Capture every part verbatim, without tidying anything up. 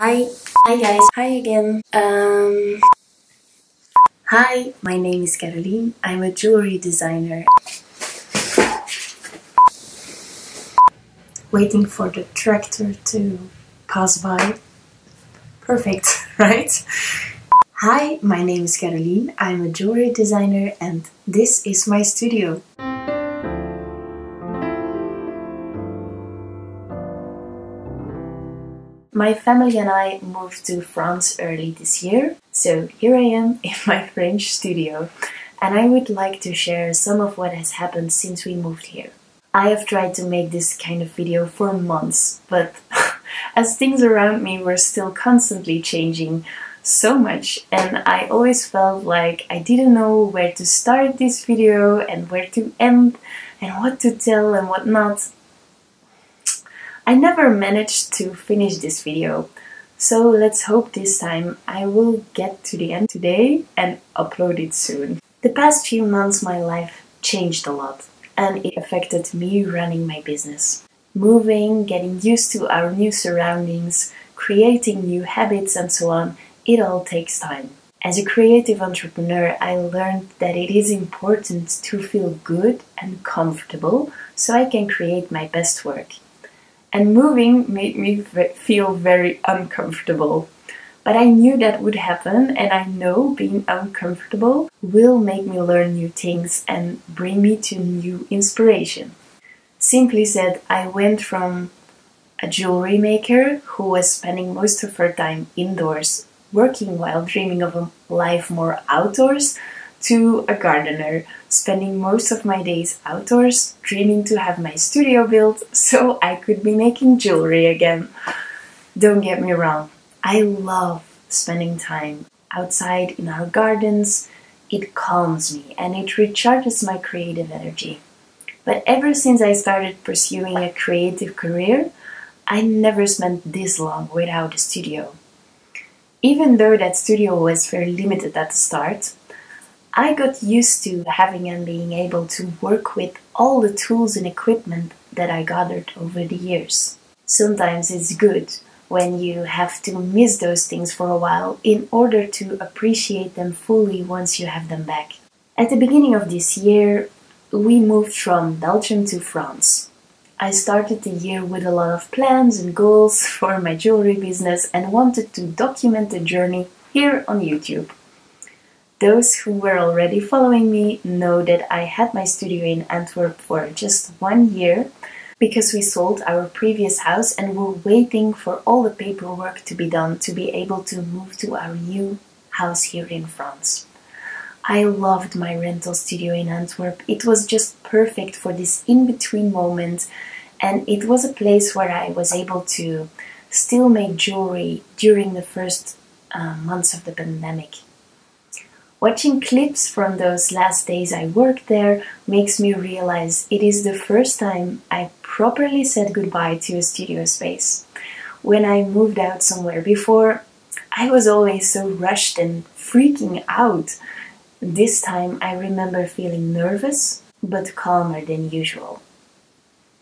Hi, hi guys, hi again. Um, hi, my name is Caroline. I'm a jewelry designer. Waiting for the tractor to pass by. Perfect, right? Hi, my name is Caroline. I'm a jewelry designer and this is my studio. My family and I moved to France early this year, so here I am in my French studio, and I would like to share some of what has happened since we moved here. I have tried to make this kind of video for months, but as things around me were still constantly changing so much, and I always felt like I didn't know where to start this video and where to end and what to tell and what not. I never managed to finish this video, so let's hope this time I will get to the end today and upload it soon. The past few months my life changed a lot and it affected me running my business. Moving, getting used to our new surroundings, creating new habits and so on, it all takes time. As a creative entrepreneur, I learned that it is important to feel good and comfortable so I can create my best work. And moving made me feel very uncomfortable. But I knew that would happen, and I know being uncomfortable will make me learn new things and bring me to new inspiration. Simply said, I went from a jewelry maker who was spending most of her time indoors, working while dreaming of a life more outdoors, to a gardener, spending most of my days outdoors, dreaming to have my studio built so I could be making jewelry again. Don't get me wrong, I love spending time outside in our gardens. It calms me and it recharges my creative energy. But ever since I started pursuing a creative career, I never spent this long without a studio. Even though that studio was very limited at the start, I got used to having and being able to work with all the tools and equipment that I gathered over the years. Sometimes it's good when you have to miss those things for a while in order to appreciate them fully once you have them back. At the beginning of this year, we moved from Belgium to France. I started the year with a lot of plans and goals for my jewelry business and wanted to document the journey here on YouTube. Those who were already following me know that I had my studio in Antwerp for just one year because we sold our previous house and were waiting for all the paperwork to be done to be able to move to our new house here in France. I loved my rental studio in Antwerp. It was just perfect for this in-between moment, and it was a place where I was able to still make jewelry during the first uh, months of the pandemic. Watching clips from those last days I worked there makes me realize it is the first time I properly said goodbye to a studio space. When I moved out somewhere before, I was always so rushed and freaking out. This time I remember feeling nervous, but calmer than usual.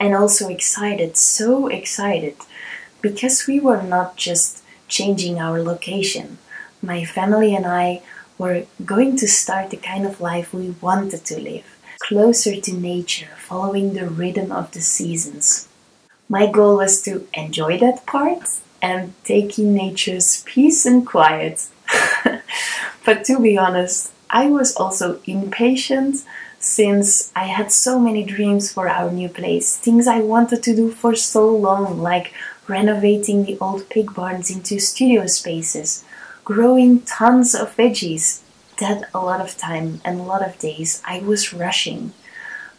And also excited, so excited, because we were not just changing our location. My family and I we're going to start the kind of life we wanted to live, closer to nature, following the rhythm of the seasons. My goal was to enjoy that part and take in nature's peace and quiet. But to be honest, I was also impatient since I had so many dreams for our new place, things I wanted to do for so long, like renovating the old pig barns into studio spaces, growing tons of veggies. That a lot of time and a lot of days I was rushing.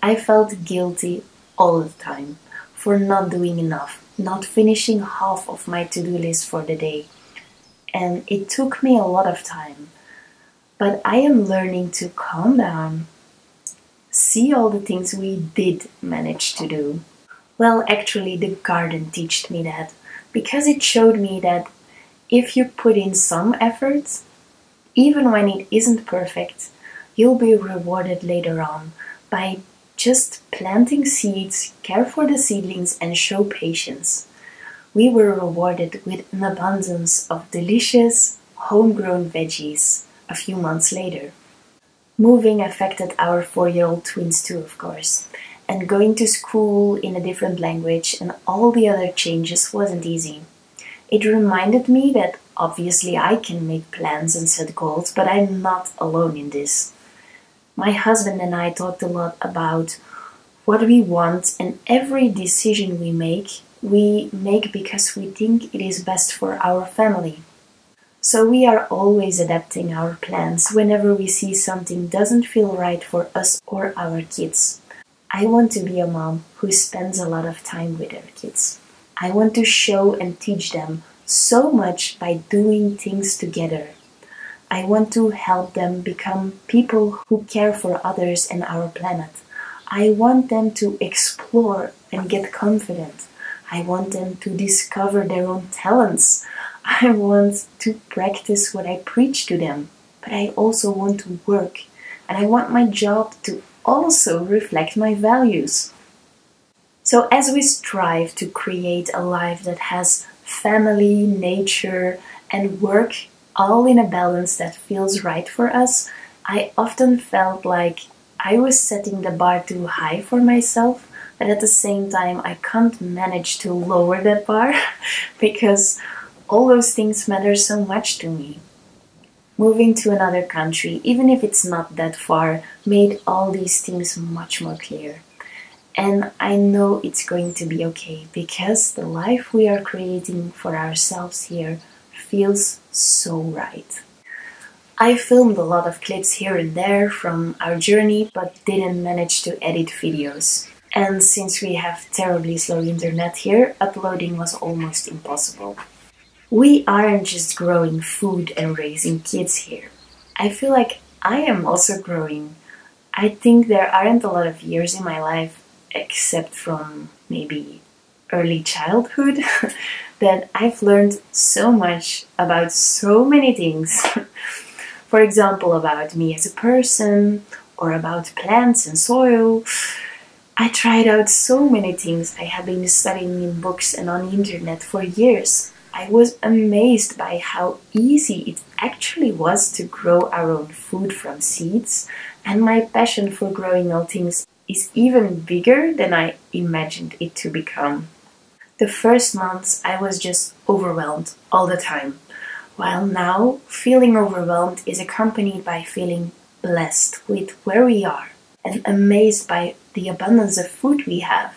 I felt guilty all the time for not doing enough, not finishing half of my to-do list for the day. And it took me a lot of time. But I am learning to calm down, see all the things we did manage to do. Well, actually the garden taught me that, because it showed me that if you put in some effort, even when it isn't perfect, you'll be rewarded later on by just planting seeds, care for the seedlings and show patience. we were rewarded with an abundance of delicious, homegrown veggies a few months later. Moving affected our four-year-old twins too, of course, and going to school in a different language and all the other changes wasn't easy. It reminded me that obviously I can make plans and set goals, but I'm not alone in this. My husband and I talked a lot about what we want, and every decision we make, we make because we think it is best for our family. So we are always adapting our plans whenever we see something doesn't feel right for us or our kids. I want to be a mom who spends a lot of time with her kids. I want to show and teach them so much by doing things together. I want to help them become people who care for others and our planet. I want them to explore and get confident. I want them to discover their own talents. I want to practice what I preach to them. But I also want to work. And I want my job to also reflect my values. So as we strive to create a life that has family, nature, and work all in a balance that feels right for us, I often felt like I was setting the bar too high for myself, but at the same time I can't manage to lower that bar because all those things matter so much to me. Moving to another country, even if it's not that far, made all these things much more clear. And I know it's going to be okay because the life we are creating for ourselves here feels so right. I filmed a lot of clips here and there from our journey, but didn't manage to edit videos. And since we have terribly slow internet here, uploading was almost impossible. We aren't just growing food and raising kids here. I feel like I am also growing. I think there aren't a lot of years in my life, except from maybe early childhood, that I've learned so much about so many things. For example, about me as a person, or about plants and soil. I tried out so many things I have been studying in books and on the internet for years. I was amazed by how easy it actually was to grow our own food from seeds, and my passion for growing all things is even bigger than I imagined it to become. The first months I was just overwhelmed all the time. While now, feeling overwhelmed is accompanied by feeling blessed with where we are and amazed by the abundance of food we have.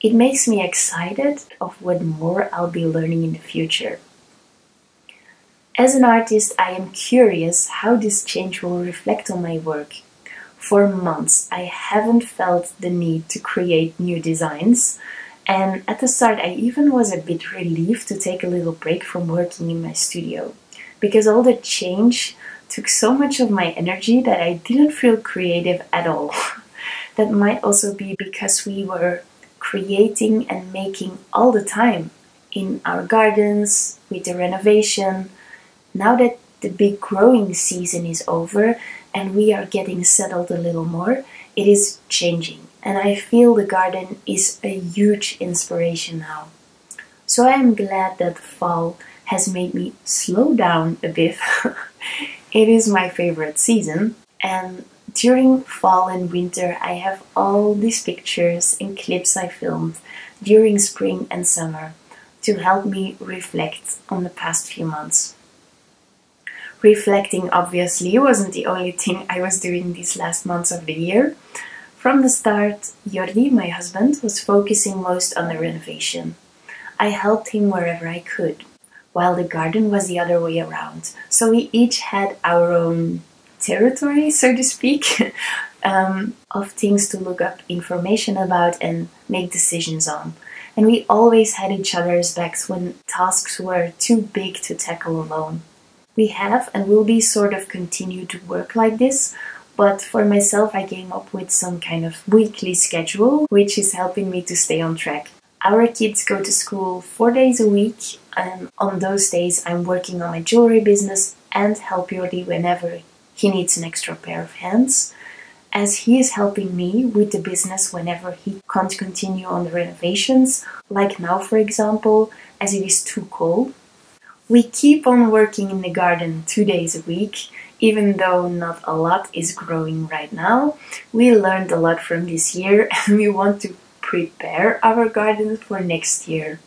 It makes me excited of what more I'll be learning in the future. As an artist, I am curious how this change will reflect on my work. For months, I haven't felt the need to create new designs. And at the start, I even was a bit relieved to take a little break from working in my studio, because all the change took so much of my energy that I didn't feel creative at all. That might also be because we were creating and making all the time in our gardens, with the renovation. Now that the big growing season is over and we are getting settled a little more, it is changing. And I feel the garden is a huge inspiration now. So I am glad that fall has made me slow down a bit. It is my favorite season. And during fall and winter, I have all these pictures and clips I filmed during spring and summer to help me reflect on the past few months. Reflecting obviously wasn't the only thing I was doing these last months of the year. From the start, Jordi, my husband, was focusing most on the renovation. I helped him wherever I could, while the garden was the other way around. So we each had our own territory, so to speak, um, of things to look up information about and make decisions on. And we always had each other's backs when tasks were too big to tackle alone. We have and will be sort of continue to work like this, but for myself, I came up with some kind of weekly schedule, which is helping me to stay on track. Our kids go to school four days a week, and on those days, I'm working on my jewelry business and help Jordi whenever he needs an extra pair of hands. as he is helping me with the business whenever he can't continue on the renovations, like now for example, as it is too cold. We keep on working in the garden two days a week, even though not a lot is growing right now. We learned a lot from this year and we want to prepare our garden for next year.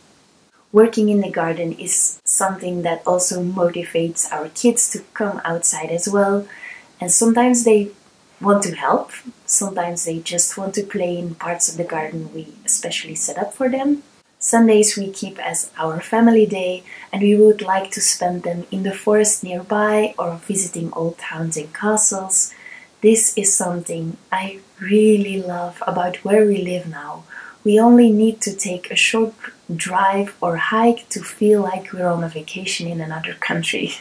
Working in the garden is something that also motivates our kids to come outside as well, and sometimes they want to help, sometimes they just want to play in parts of the garden we especially set up for them. Sundays we keep as our family day and we would like to spend them in the forest nearby or visiting old towns and castles. This is something I really love about where we live now. We only need to take a short drive or hike to feel like we're on a vacation in another country.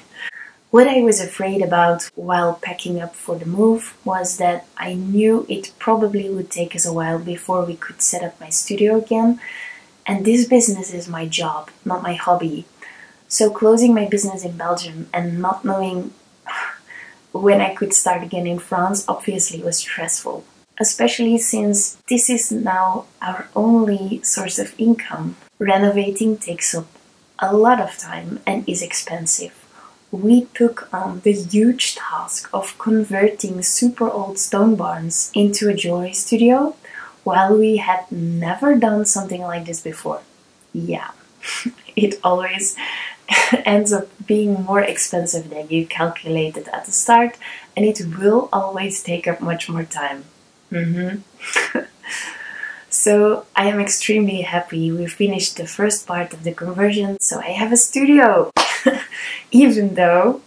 What I was afraid about while packing up for the move was that I knew it probably would take us a while before we could set up my studio again. And this business is my job, not my hobby. So closing my business in Belgium and not knowing when I could start again in France obviously was stressful. Especially since this is now our only source of income. Renovating takes up a lot of time and is expensive. We took on the huge task of converting super old stone barns into a jewelry studio, while we had never done something like this before. Yeah, it always ends up being more expensive than you calculated at the start, and it will always take up much more time. Mm-hmm. So I am extremely happy we finished the first part of the conversion, so I have a studio! Even though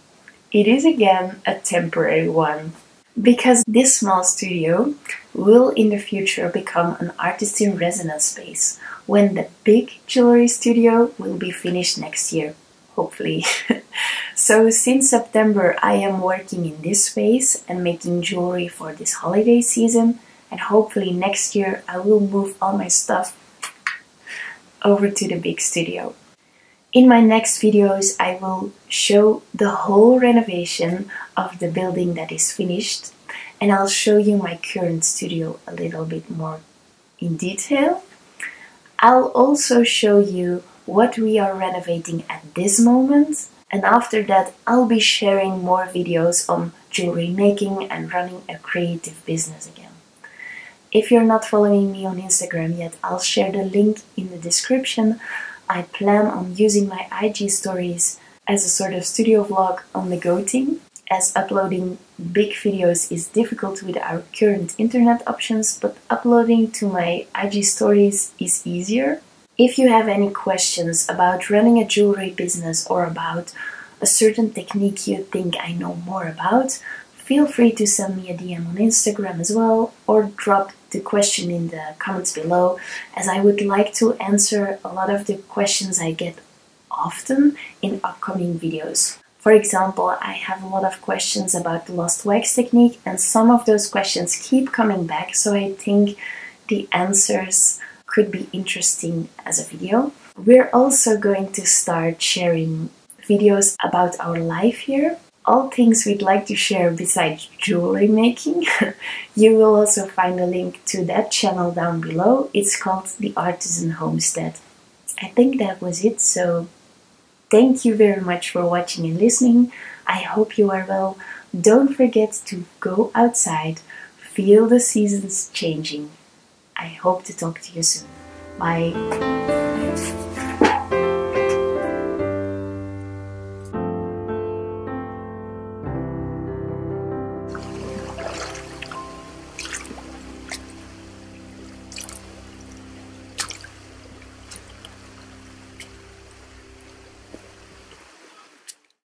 it is again a temporary one, because this small studio will in the future become an artist in residence space when the big jewelry studio will be finished next year, hopefully. So since September I am working in this space and making jewelry for this holiday season, and hopefully next year I will move all my stuff over to the big studio. In my next videos I will show the whole renovation of the building that is finished, and I'll show you my current studio a little bit more in detail. I'll also show you what we are renovating at this moment, and after that I'll be sharing more videos on jewelry making and running a creative business again. If you're not following me on Instagram yet, I'll share the link in the description. I plan on using my I G stories as a sort of studio vlog on the go thing, as uploading big videos is difficult with our current internet options, but uploading to my I G stories is easier. If you have any questions about running a jewelry business or about a certain technique you think I know more about, feel free to send me a D M on Instagram as well, or drop the question in the comments below, as I would like to answer a lot of the questions I get often in upcoming videos. For example, I have a lot of questions about the Lost Wax Technique, and some of those questions keep coming back, so I think the answers could be interesting as a video. We're also going to start sharing videos about our life here. All things we'd like to share besides jewelry making. You will also find a link to that channel down below. It's called The Artisan Homestead. I think that was it, so thank you very much for watching and listening. I hope you are well. Don't forget to go outside, feel the seasons changing. I hope to talk to you soon. Bye!